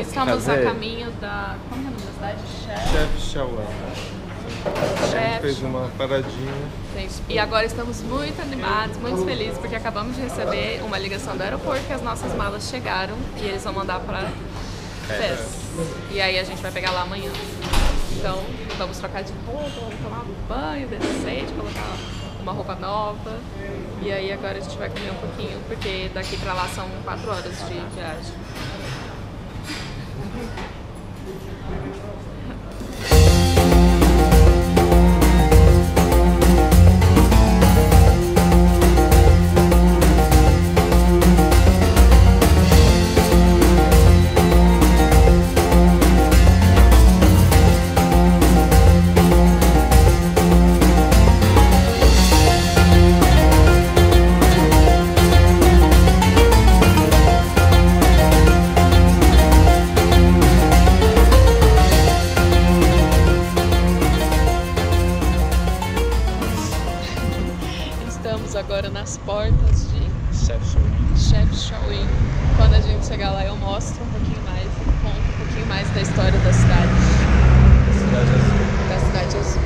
Estamos a caminho da... Como é o nome da cidade? Chefchaouen. A gente fez uma paradinha. E agora estamos muito animados, muito felizes, porque acabamos de receber uma ligação do aeroporto que as nossas malas chegaram e eles vão mandar para Fes. E aí a gente vai pegar lá amanhã. Então vamos trocar de roupa, vamos tomar um banho decente, colocar uma roupa nova. E aí agora a gente vai comer um pouquinho, porque daqui pra lá são 4 horas de viagem. Agora nas portas de Chefchaouen. Quando a gente chegar lá eu mostro um pouquinho mais e conto um pouquinho mais da história da cidade. Da Cidade Azul.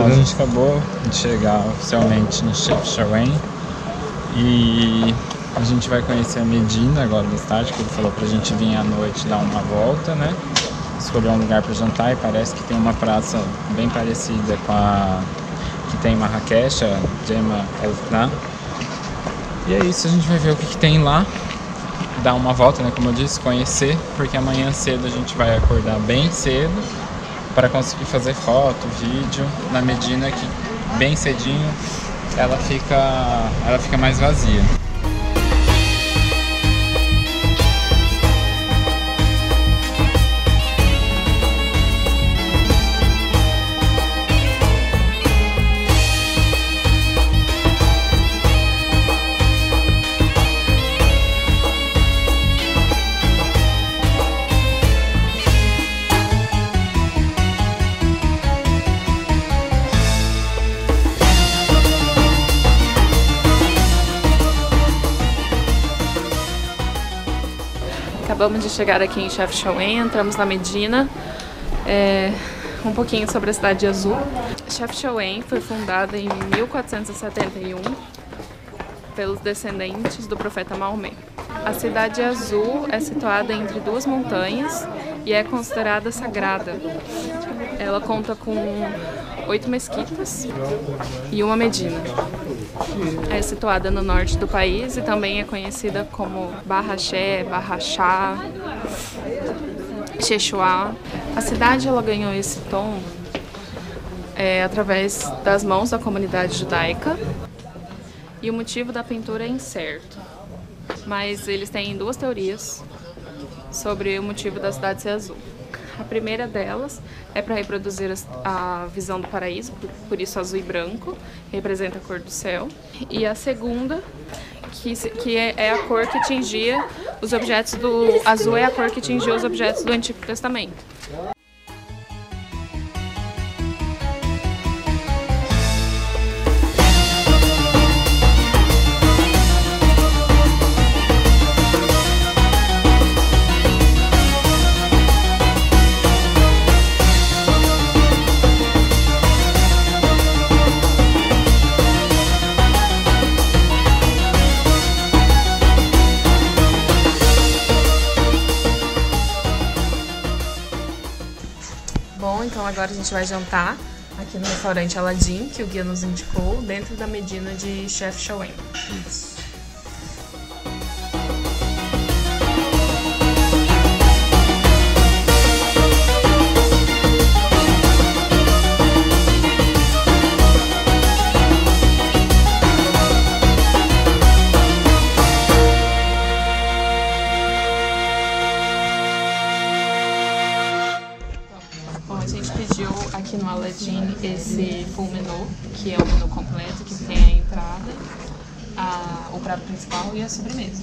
A gente acabou de chegar oficialmente no Chefchaouen e a gente vai conhecer a Medina agora da cidade, que ele falou pra gente vir à noite dar uma volta, né? Escolher um lugar pra jantar e parece que tem uma praça bem parecida com a que tem em Marrakech, a Djemaa el-Fna. E é isso, a gente vai ver o que tem lá, dar uma volta, né? Como eu disse, conhecer, porque amanhã cedo a gente vai acordar bem cedo para conseguir fazer foto, vídeo na Medina, que bem cedinho ela fica mais vazia. Acabamos de chegar aqui em Chefchaouen, entramos na Medina, um pouquinho sobre a Cidade Azul. Chefchaouen foi fundada em 1471 pelos descendentes do profeta Maomé. A Cidade Azul é situada entre duas montanhas e é considerada sagrada. Ela conta com 8 mesquitas e uma medina. É situada no norte do país e também é conhecida como Barraxé, Barraxá, Chechua. A cidade ela ganhou esse tom através das mãos da comunidade judaica e o motivo da pintura é incerto. Mas eles têm duas teorias sobre o motivo da cidade ser azul. A primeira delas é para reproduzir a visão do paraíso, por isso azul e branco, representa a cor do céu. E a segunda, que é a cor que tingia os objetos do... Azul é a cor que tingia os objetos do Antigo Testamento. Então agora a gente vai jantar aqui no restaurante Aladdin, que o guia nos indicou, dentro da Medina de Chefchaouen. Isso. Aladdin esse full menu, que é o menu completo, que tem a entrada, o prato principal e a sobremesa.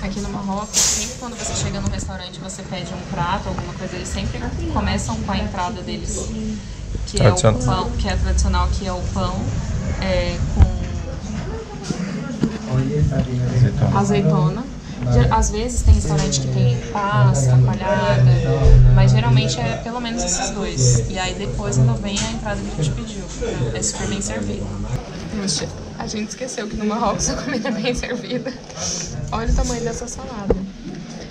Aqui no Marrocos, sempre quando você chega num restaurante, você pede um prato, alguma coisa, eles sempre começam com a entrada deles, que é o pão, que é tradicional, que é o pão com azeitona. Às vezes tem restaurante que tem pasta, palhada, mas geralmente é pelo menos esses dois. E aí depois ainda vem a entrada que a gente pediu. É super bem servido. A gente esqueceu que no Marrocos a comida é bem servida. Olha o tamanho dessa salada.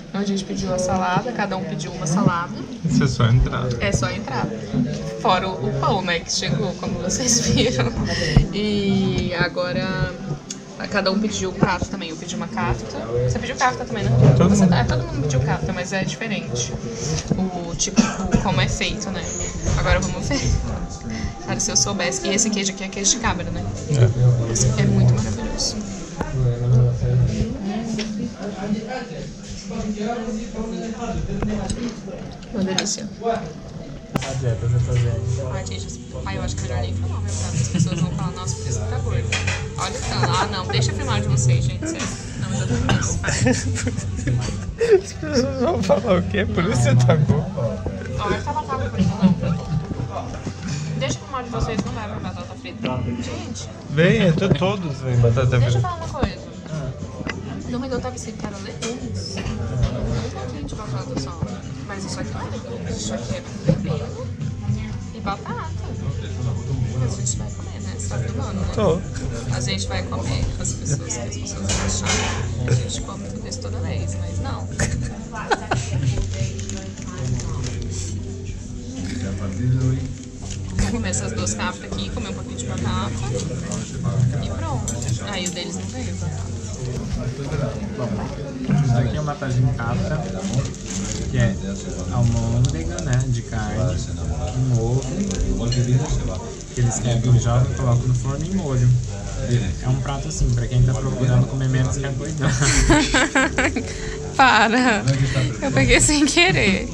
Então a gente pediu a salada, cada um pediu uma salada. Isso é só entrar. É só entrar. Fora o pão, né, que chegou, como vocês viram. E agora... Cada um pediu o prato também, eu pedi uma kafta. Você pediu kafta também, né? Todo mundo pediu kafta, mas é diferente o tipo, como é feito, né? Agora vamos ver. Cara, se eu soubesse. E esse queijo aqui é queijo de cabra, né? É. Esse é muito maravilhoso. Uma delícia. Ai, eu acho que melhor nem falar, mas as pessoas vão falar, nossa, por isso que tá gordo. Olha o tanto. Ah, não, deixa eu filmar de vocês, gente. Não, eu já tô com as pessoas vão falar o quê? Por isso você tá gordo? Olha, eu tava falando por isso, não. Deixa eu filmar de vocês, não vai pra batata frita. Gente. Vem, até todos vêm batata frita. Deixa eu falar uma coisa. Domingo eu tava escrito que era legumes. Não tá quente batata só. Mas isso aqui não é legumes, isso aqui é pepino e batata. Mas a gente vai comer, né? Você tá filmando, né? Tô. A gente vai comer com as pessoas, que as pessoas acham que a gente come tudo isso toda vez, mas não. Vou comer essas duas capas aqui, comer um pouquinho de batata e pronto. Aí o deles não veio, batata. Bom, isso aqui é uma tajin kafta, que é almôndega, né, de carne, um ovo, que eles quebram e jogam e colocam no forno e molho. É um prato assim, pra quem tá procurando comer menos carboidrato. Para! Eu peguei sem querer.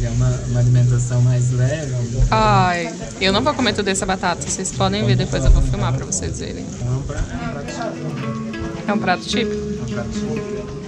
É uma alimentação mais leve. Ai, eu não vou comer tudo essa batata. Vocês podem ver, depois eu vou filmar pra vocês verem. É um prato típico? É um prato típico.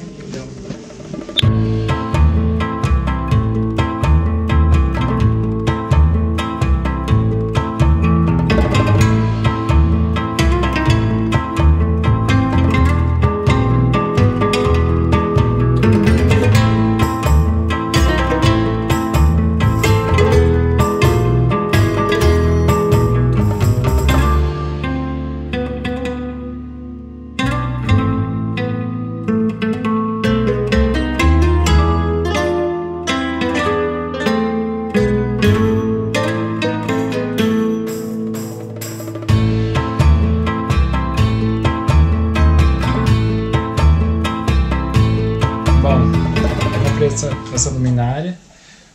Essa luminária,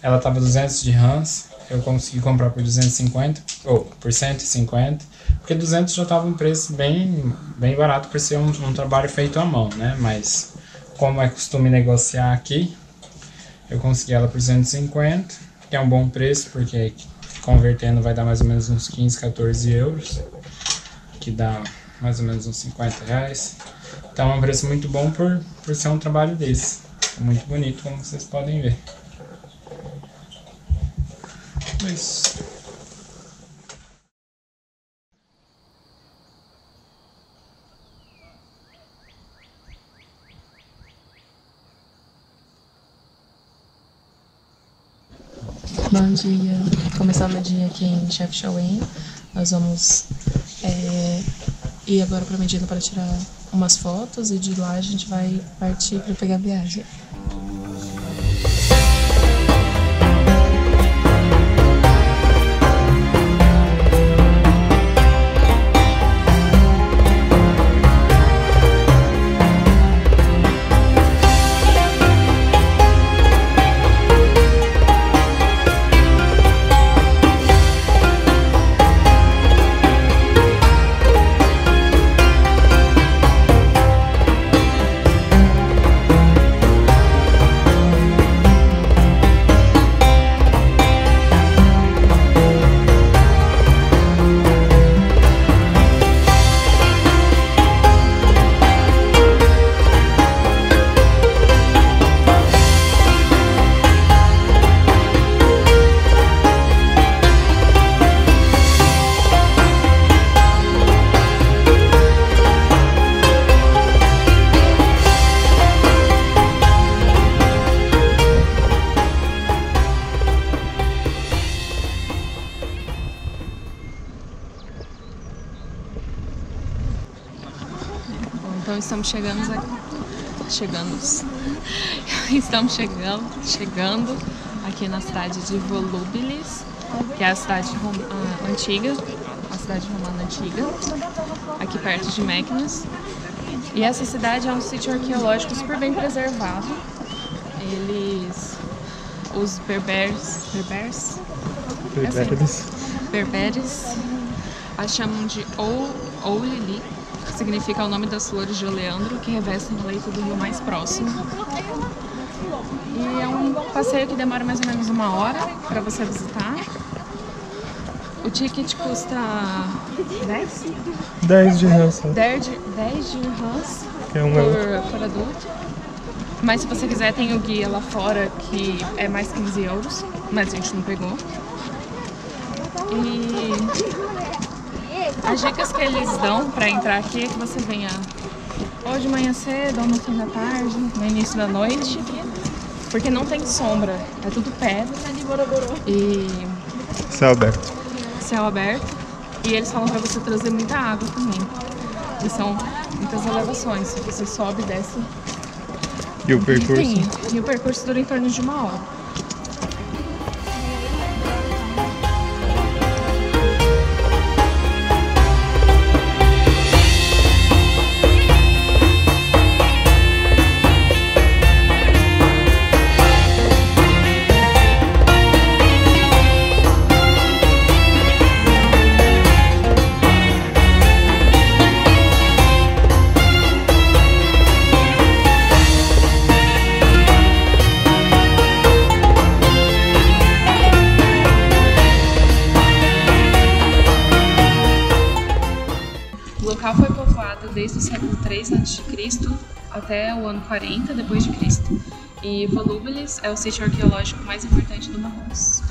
ela tava 200 dirhams, eu consegui comprar por 250, ou por 150, porque 200 já tava um preço bem barato por ser um trabalho feito à mão, né? Mas como é costume negociar aqui, eu consegui ela por 150, que é um bom preço, porque convertendo vai dar mais ou menos uns 15, 14 euros, que dá mais ou menos uns 50 reais. Então é um preço muito bom por ser um trabalho desse. Muito bonito, como vocês podem ver. Isso. Bom dia! Começando o dia aqui em Chefchaouen. Nós vamos ir agora para Medina para tirar umas fotos e de lá a gente vai partir para pegar a viagem. Estamos chegando aqui na cidade de Volúbilis, que é a cidade antiga, a cidade romana antiga, aqui perto de Meknès. E essa cidade é um sítio arqueológico super bem preservado. Os berberes a chamam de Oulili, que significa o nome das flores de oleandro que revestem o leito do rio mais próximo. E é um passeio que demora mais ou menos 1 hora para você visitar. O ticket custa 10 dirhams. 10 dirhams por adulto. Mas se você quiser, tem o guia lá fora, que é mais 15 euros, mas a gente não pegou. E as dicas que eles dão para entrar aqui é que você venha ou de manhã cedo, ou no fim da tarde, no início da noite, porque não tem sombra, é tudo pedra e céu aberto. E eles falam para você trazer muita água também, e são muitas elevações, você sobe e desce. E o percurso dura em torno de 1 hora. Desde o século III a.C. até o ano 40 d.C. E Volúbilis é o sítio arqueológico mais importante do Marrocos.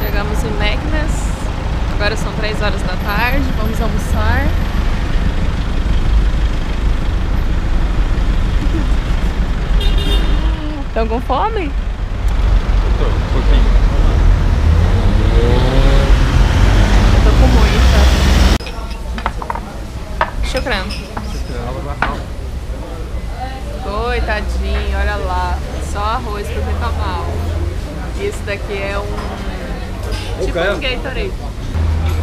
Chegamos em Meknès, agora são 3 horas da tarde, vamos almoçar. Estão com fome? Estou, um pouquinho. Eu tô com muita. Chocrão. Coitadinho, olha lá, só arroz pro reclamar. Isso daqui é tipo um Gatorade.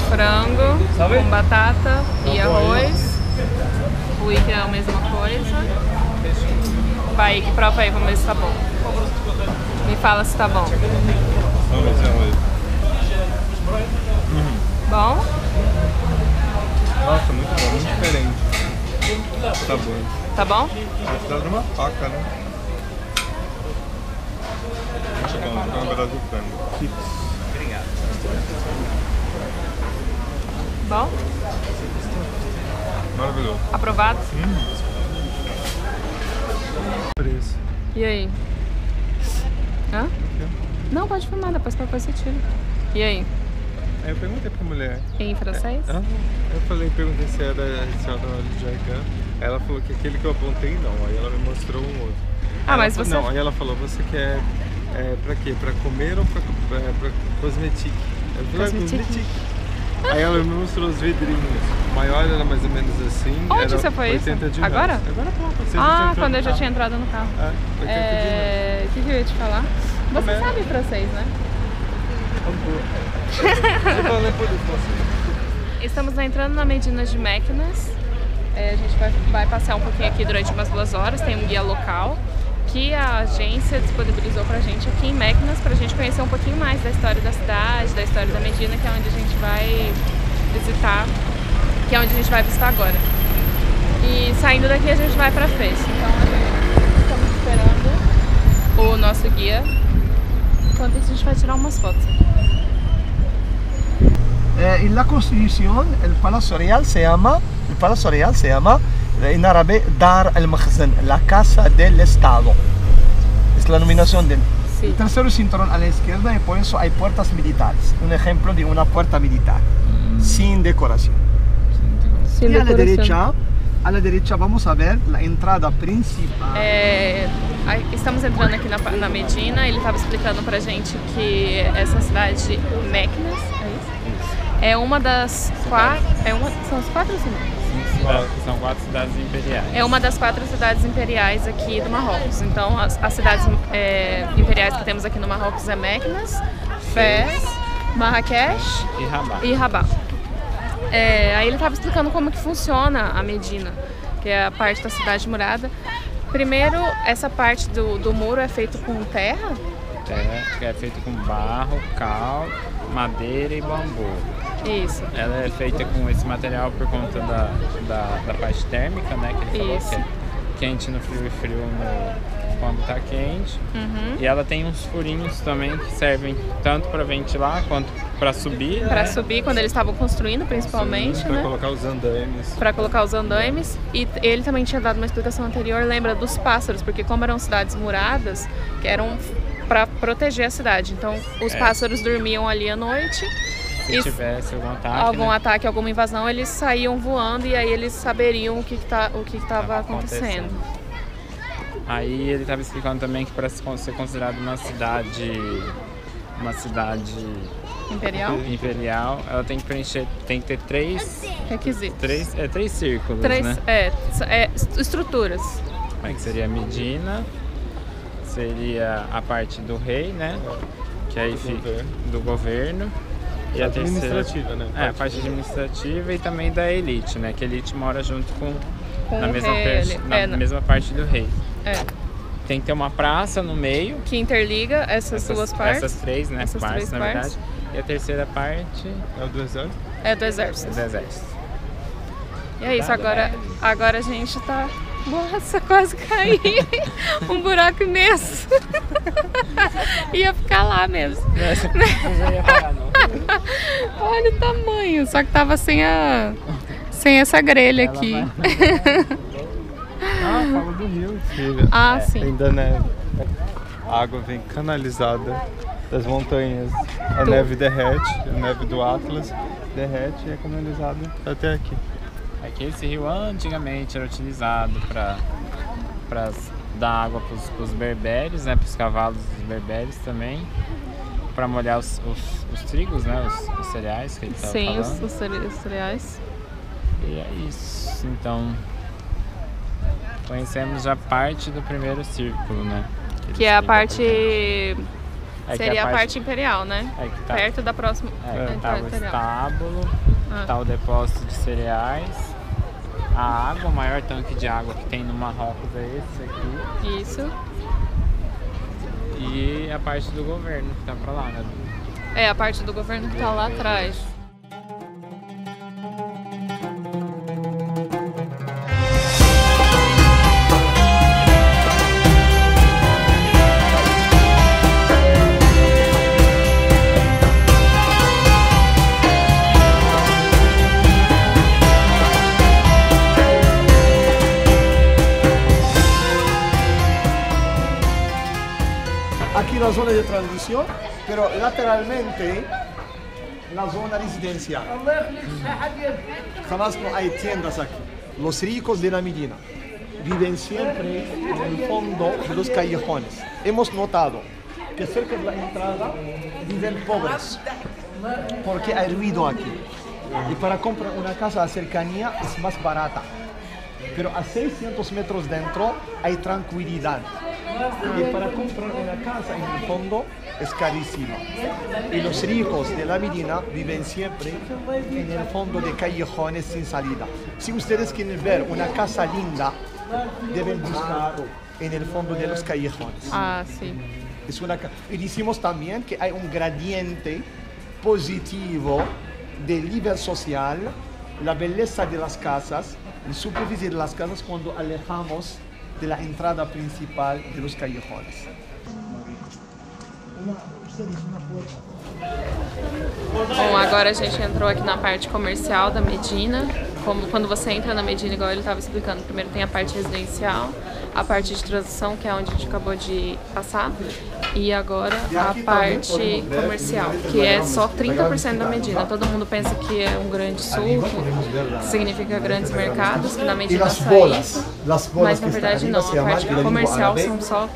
Frango com batata e arroz. Ui, que é a mesma coisa. Vai, prova aí, vamos ver se tá bom. Me fala se tá bom. Bom? Nossa, muito bom, muito diferente. Tá bom. Tá bom? Dá de uma faca, né? Muito bom, dá um pedaço de frango. Bom? Maravilhoso. Aprovado? Preço. E aí? Hã? Não, pode filmar, depois qualquer coisa você tira. E aí? Aí eu perguntei pra mulher. Em francês? Eu perguntei se era de Jargã. Ela falou que aquele que eu apontei não. Aí ela me mostrou um outro. Mas você... Não, aí ela falou, você quer... pra quê? Pra comer ou pra cosmetique? Cosmetique. Aí ela me mostrou os vidrinhos. O maior era mais ou menos assim. Onde você foi isso? Agora? Agora pouco. Quando eu já tinha entrado no carro. O que eu ia te falar? Você sabe francês, né? Estamos entrando na Medina de Meknès. A gente vai passear um pouquinho aqui durante umas 2 horas. Tem um guia local. que a agência disponibilizou pra gente aqui em Meknès, pra gente conhecer um pouquinho mais da história da cidade, da história da Medina, que é onde a gente vai visitar, que é onde a gente vai visitar agora. E saindo daqui a gente vai pra Fes. Então a gente estamos esperando o nosso guia, enquanto a gente vai tirar umas fotos aqui. En la constitución el Palacio Real se llama en árabe Dar al-Makhzen, la casa del Estado. Es la nominación del sí. El tercero cinturón a la izquierda y por eso hay puertas militares. Un ejemplo de una puerta militar sin decoración. Sin decoración. Y a la derecha vamos a ver la entrada principal. Estamos entrando aqui na Medina. Ele estava explicando pra gente que essa cidade Meknès é uma das quatro. São as quatro cidades? São quatro cidades imperiais. É uma das quatro cidades imperiais aqui do Marrocos. Então, as cidades imperiais que temos aqui no Marrocos é Meknès, Fes, Marrakech e Rabá. Aí ele estava explicando como que funciona a Medina, que é a parte da cidade murada. Primeiro, essa parte do muro é feito com terra? É feito com barro, cal, madeira e bambu. Isso. Ela é feita com esse material por conta da parte térmica, né? Que ele falou que é quente no frio e frio quando tá quente. Uhum. E ela tem uns furinhos também que servem tanto para ventilar quanto para subir. Para subir, quando eles estavam construindo, principalmente. Para colocar os andaimes. Para colocar os andaimes. E ele também tinha dado uma explicação anterior, lembra dos pássaros, porque como eram cidades muradas, que eram para proteger a cidade. Então, os pássaros dormiam ali à noite. Se tivesse algum ataque, alguma invasão, eles saíam voando e aí eles saberiam o que estava acontecendo. Aí ele estava explicando também que para ser considerada uma cidade imperial, ela tem que preencher, tem que ter três requisitos. Três círculos, né? Estruturas. Que seria Medina, seria a parte do rei, né? Que aí fica do governo. E a administrativa, terceira, né? A parte administrativa e também da elite, né? Que a elite mora junto com na mesma mesma parte do rei. Tem que ter uma praça no meio que interliga essas duas partes. Essas três, né? Essas partes, na verdade. E a terceira parte é o do exército. É do exército. E é isso, agora a gente tá... Nossa, quase caí! Um buraco imenso! Ia ficar lá mesmo. Eu já ia parar, não. Olha o tamanho, só que tava sem essa grelha aqui. Fala do rio, filho. Sim. Ainda neve. A água vem canalizada das montanhas. A neve derrete, a neve do Atlas derrete e é canalizada até aqui. É que esse rio antigamente era utilizado para dar água para os berberes, né, para os cavalos dos berberes também, para molhar os trigos, né, os cereais que ele estava falando. Sim, os cereais. E é isso, então conhecemos já parte do primeiro círculo, né? Que é a parte... Seria a parte imperial, né? Perto da próxima... Tá o estábulo, tá o depósito de cereais. A água, o maior tanque de água que tem no Marrocos é esse aqui. Isso. E a parte do governo que tá pra lá, né? A parte do governo que tá lá atrás. La zona de transición, pero lateralmente la zona residencial. Jamás no hay tiendas aquí. Los ricos de la Medina viven siempre en el fondo de los callejones. Hemos notado que cerca de la entrada viven pobres porque hay ruido aquí. Y para comprar una casa a cercanía es más barata. Pero a 600 metros dentro hay tranquilidad. Y para comprar una casa en el fondo es carísimo. Y los ricos de la Medina viven siempre en el fondo de callejones sin salida. Si ustedes quieren ver una casa linda, deben buscar no fundo de los callejones. Ah, sí. Es una, y decimos también que hay un gradiente positivo del nivel social, la belleza de las casas, la superficie de las casas cuando alejamos de la entrada principal de los callejones. Bom, agora a gente entrou aqui na parte comercial da Medina. Como quando você entra na Medina, igual ele estava explicando, primeiro tem a parte residencial, a parte de transição, que é onde a gente acabou de passar, e agora a parte comercial, que é só 30% da Medina. Todo mundo pensa que é um grande suco, que significa grandes mercados, que na Medina só isso, mas na verdade não, a parte comercial são só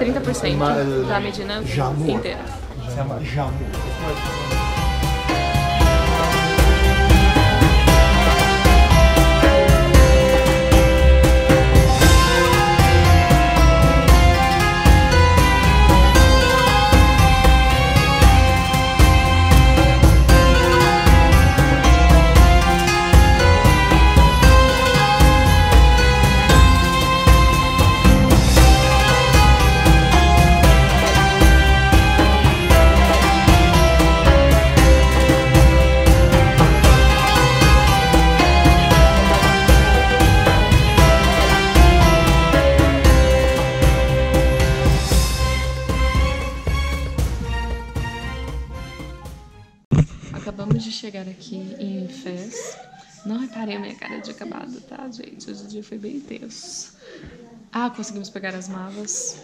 30% da Medina inteira. Acabamos de chegar aqui em Fes. Não reparei a minha cara de acabado, tá, gente? Hoje o dia foi bem tenso. Ah, conseguimos pegar as malas.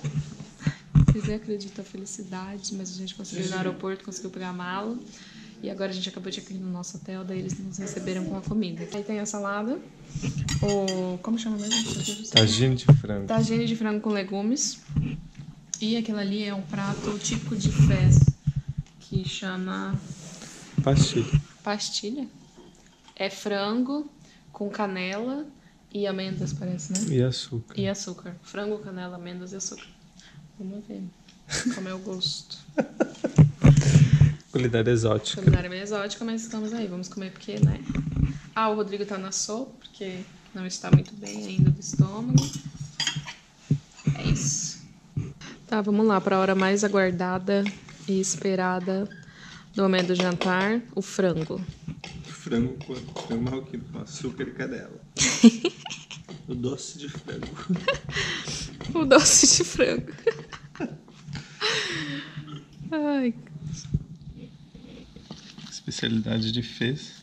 Vocês nem acreditam, a felicidade, mas a gente conseguiu ir no aeroporto, conseguiu pegar a mala. E agora a gente acabou de ir aqui no nosso hotel, daí eles nos receberam com a comida. Aí tem a salada, como chama mesmo? Tajin de frango. Tajin de frango com legumes. E aquilo ali é um prato típico de Fes, que chama... Pastilha. Pastilha? É frango com canela e amêndoas, parece, né? E açúcar. E açúcar. Frango, canela, amêndoas e açúcar. Vamos ver como é o gosto. Culinária exótica. Culinária meio exótica, mas estamos aí. Vamos comer porque, né? Ah, o Rodrigo tá na sopa, porque não está muito bem ainda do estômago. É isso. Tá, vamos lá para a hora mais aguardada e esperada. No momento do jantar, o frango. Frango com frango marroquino, com açúcar e canela. O doce de frango. O doce de frango. Ai. Especialidade de Fes.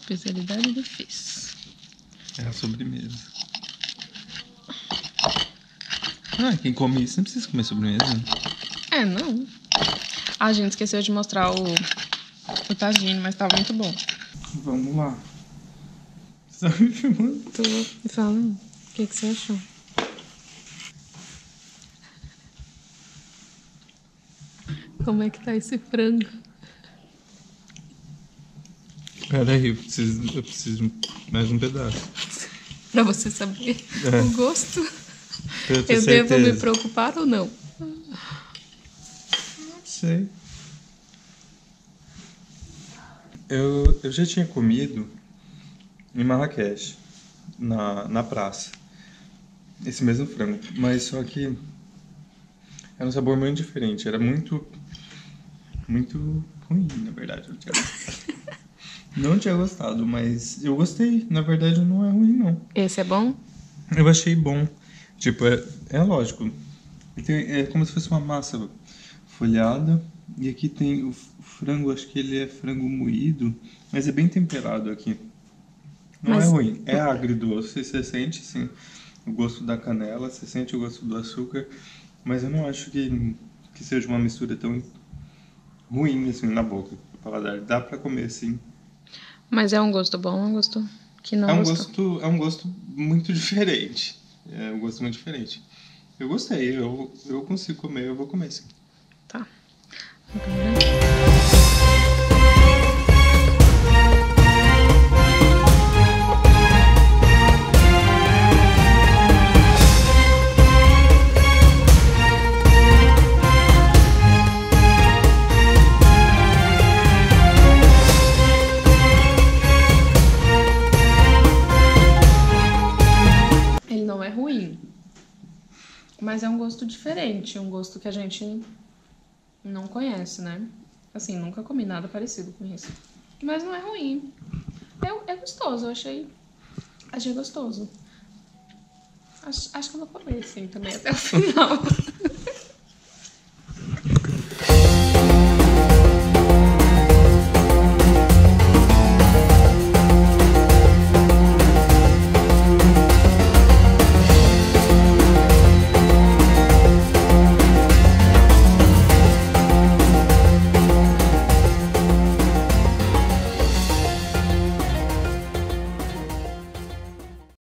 Especialidade de Fes. É a sobremesa. Ah, quem come isso não precisa comer sobremesa. É, não. Ah, gente, esqueceu de mostrar o tajin, mas tá muito bom. Vamos lá. Você tá me filmando? Tô. Me fala, o que você achou? Como é que tá esse frango? Peraí, eu preciso mais um pedaço. Pra você saber o gosto. Eu devo me preocupar ou não? Sei. Eu já tinha comido em Marrakech, na praça, esse mesmo frango, mas só que era um sabor muito diferente, era muito ruim, na verdade. Não tinha gostado, mas eu gostei, na verdade não é ruim não. Esse é bom? Eu achei bom, tipo, é lógico, é como se fosse uma massa folhada, e aqui tem o frango, acho que ele é frango moído, mas é bem temperado aqui. Não é ruim, é agridoce, você sente sim o gosto da canela, você sente o gosto do açúcar, mas eu não acho que seja uma mistura tão ruim assim na boca, no paladar, dá pra comer sim. Mas é um gosto bom, um gosto que não gostou? É um gosto muito diferente, Eu gostei, eu consigo comer, eu vou comer sim. Tá. Ele não é ruim. gosto diferente, um gosto que a gente não conhece, né? Assim, nunca comi nada parecido com isso. Mas não é ruim. É gostoso, eu achei gostoso. Acho que eu vou comer, sim, também até o final.